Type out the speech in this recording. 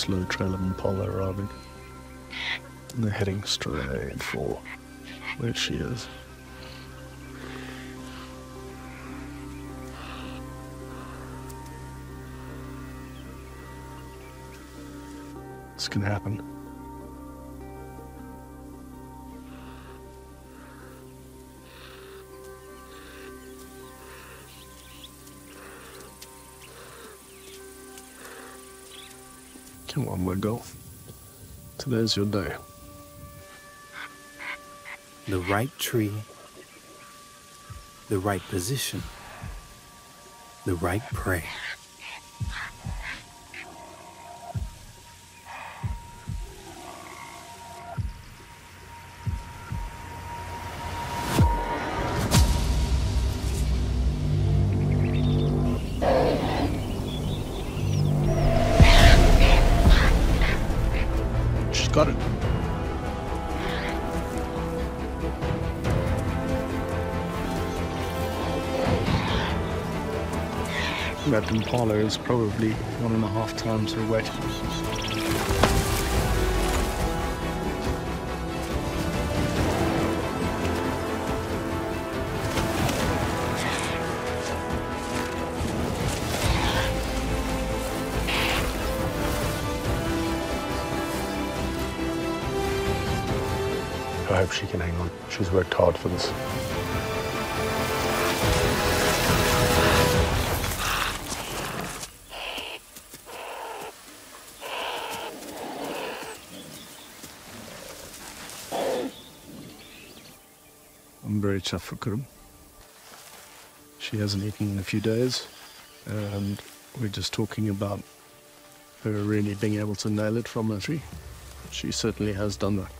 slow trail of Impala arriving. And they're heading straight for where she is. This can happen. Come on, my girl. Today's your day. The right tree, the right position, the right prey. Got it. That Impala is probably 1.5 times her weight. I hope she can hang on. She's worked hard for this. I'm very chuffed for Kurum. She hasn't eaten in a few days, and we're just talking about her really being able to nail it from her tree. She certainly has done that.